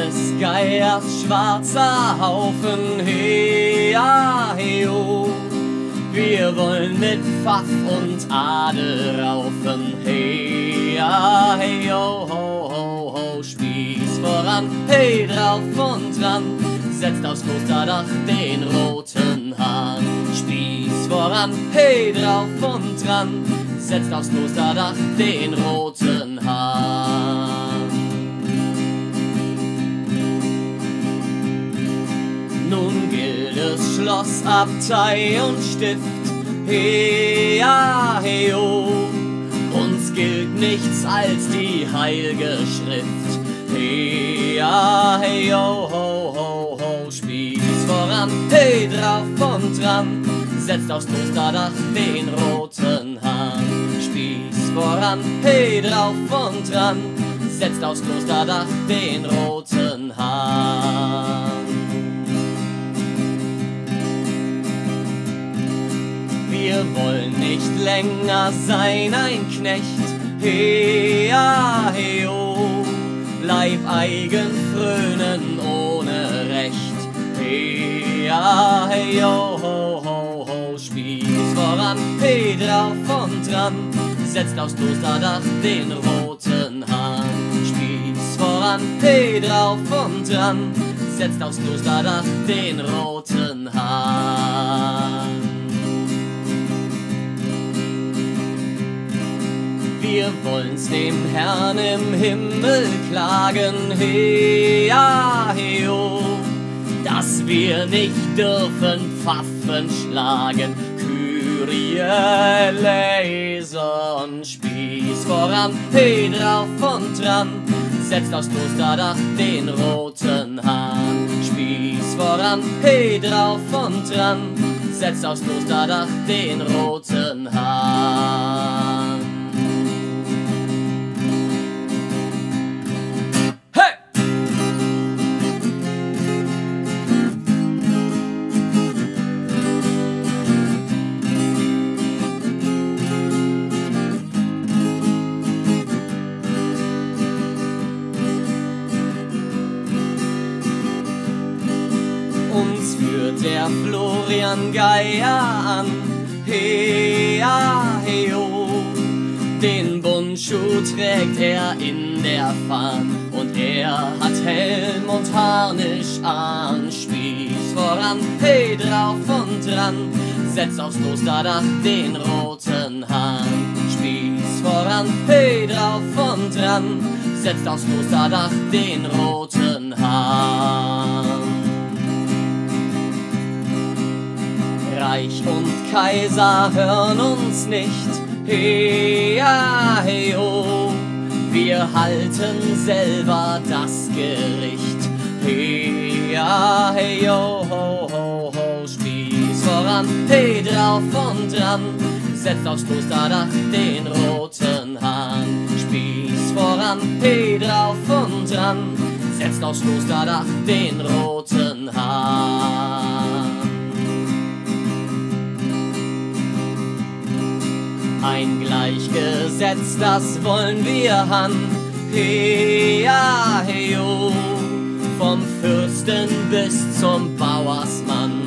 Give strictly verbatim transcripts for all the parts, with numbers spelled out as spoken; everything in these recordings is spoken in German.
eines Geiers schwarzer Haufen, hea, heo. Wir wollen mit Pfaff und Ader raufen, hea, heo, ho, ho, ho. Spieß voran, hey, drauf und dran, setzt aufs Klosterdach den roten Hahn. Spieß voran, hey, drauf und dran, setzt aufs Klosterdach den roten Hahn. Nun gilt es Schloss, Abtei und Stift, hea, heo. Uns gilt nichts als die heilige Schrift, hea, heo, ho, ho, ho. Spieß voran, hey, drauf und dran, setzt aufs Klosterdach den roten Hahn. Spieß voran, hey, drauf und dran, setzt aufs Klosterdach den roten Hahn. Wir wollen nicht länger sein ein Knecht, hea, heo. Leibeigen frönen ohne Recht, hea, heo, ho, ho, ho. Spieß voran, hey, drauf und dran, setzt aufs Klosterdach den roten Hahn. Spieß voran, hey, drauf und dran, setzt aufs Klosterdach den roten Hahn. Wir wollen's dem Herrn im Himmel klagen, hea, heo, dass wir nicht dürfen Pfaffen schlagen, Kyrie eleison. Spieß voran, hey, drauf und dran, setzt aufs Klosterdach den roten Hahn. Spieß voran, hey, drauf und dran, setzt aufs Klosterdach den roten Hahn. Uns führt der Florian Geyer an, hea, heo. Den Bonschuh trägt er in der Fahne und er hat Helm und Harnisch an. Spieß voran, hey, drauf und dran, setzt aufs Klosterdach den roten Hahn. Spieß voran, hey, drauf und dran, setzt aufs Klosterdach den roten Hahn. Reich und Kaiser hören uns nicht, hea, heo. Wir halten selber das Gericht, hea, heo, ho, ho, ho. Spieß voran, hey, drauf und dran, setzt aufs Klosterdach den roten Hahn. Spieß voran, hey, drauf und dran, setzt aufs Klosterdach den roten Hahn. Ein Gleichgesetz, das wollen wir han, hea, heo. Vom Fürsten bis zum Bauersmann,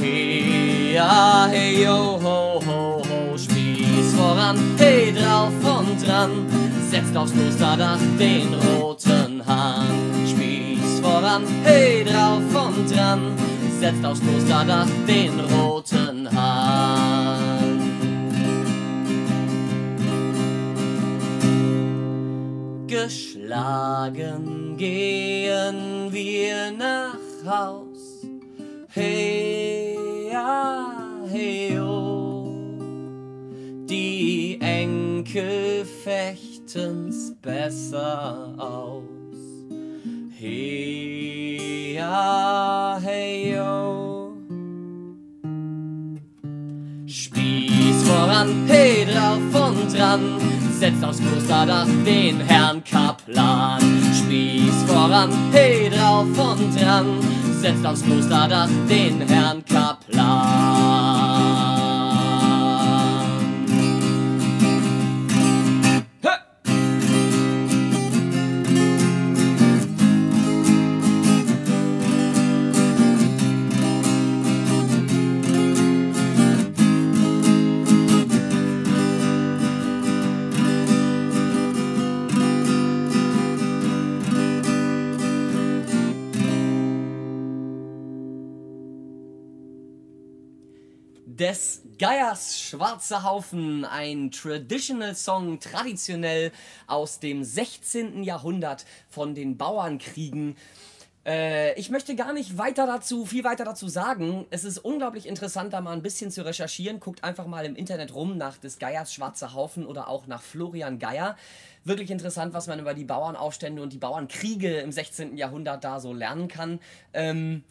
hea, heo, ho, ho, ho. Spieß voran, hey, drauf und dran, setzt aufs Klosterdach den roten Hahn. Spieß voran, hey, drauf und dran, setzt aufs Klosterdach den roten Hahn. Geschlagen gehen wir nach Haus, hea, heo. Die Enkel fechten's besser aus, hea, heo. Spieß voran, hey, drauf und dran, setzt aufs Klosterdach den Herrn Kaplan. Spieß voran, hey, drauf und dran, setzt aufs Klosterdach den Herrn Kaplan. des Geyers Schwarzer Haufen, ein Traditional Song, traditionell aus dem sechzehnten Jahrhundert von den Bauernkriegen. Äh, ich möchte gar nicht weiter dazu, viel weiter dazu sagen. Es ist unglaublich interessant, da mal ein bisschen zu recherchieren. Guckt einfach mal im Internet rum nach des Geyers Schwarzer Haufen oder auch nach Florian Geyer. Wirklich interessant, was man über die Bauernaufstände und die Bauernkriege im sechzehnten Jahrhundert da so lernen kann. Ähm,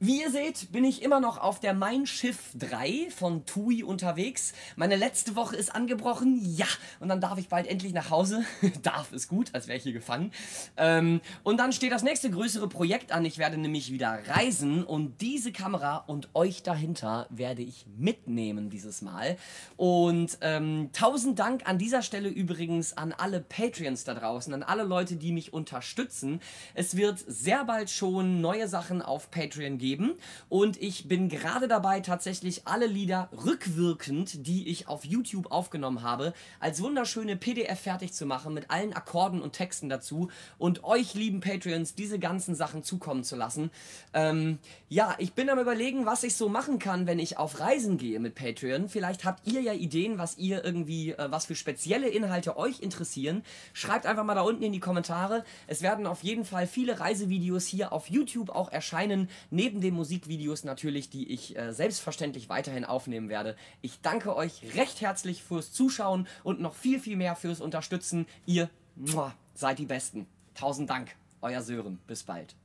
Wie ihr seht, bin ich immer noch auf der Mein Schiff drei von T U I unterwegs. Meine letzte Woche ist angebrochen, ja, und dann darf ich bald endlich nach Hause. Darf ist gut, als wäre ich hier gefangen. Ähm, und dann steht das nächste größere Projekt an. Ich werde nämlich wieder reisen und diese Kamera und euch dahinter werde ich mitnehmen dieses Mal. Und ähm, tausend Dank an dieser Stelle übrigens an alle Patreons da draußen, an alle Leute, die mich unterstützen. Es wird sehr bald schon neue Sachen auf Patreon geben. Und ich bin gerade dabei, tatsächlich alle Lieder rückwirkend, die ich auf YouTube aufgenommen habe, als wunderschöne P D F fertig zu machen mit allen Akkorden und Texten dazu und euch, lieben Patreons, diese ganzen Sachen zukommen zu lassen. Ähm, ja, ich bin am Überlegen, was ich so machen kann, wenn ich auf Reisen gehe mit Patreon. Vielleicht habt ihr ja Ideen, was ihr irgendwie, äh, was für spezielle Inhalte euch interessieren. Schreibt einfach mal da unten in die Kommentare. Es werden auf jeden Fall viele Reisevideos hier auf YouTube auch erscheinen, neben den Musikvideos natürlich, die ich äh, selbstverständlich weiterhin aufnehmen werde. Ich danke euch recht herzlich fürs Zuschauen und noch viel, viel mehr fürs Unterstützen. Ihr muah, seid die Besten. Tausend Dank, euer Sören. Bis bald.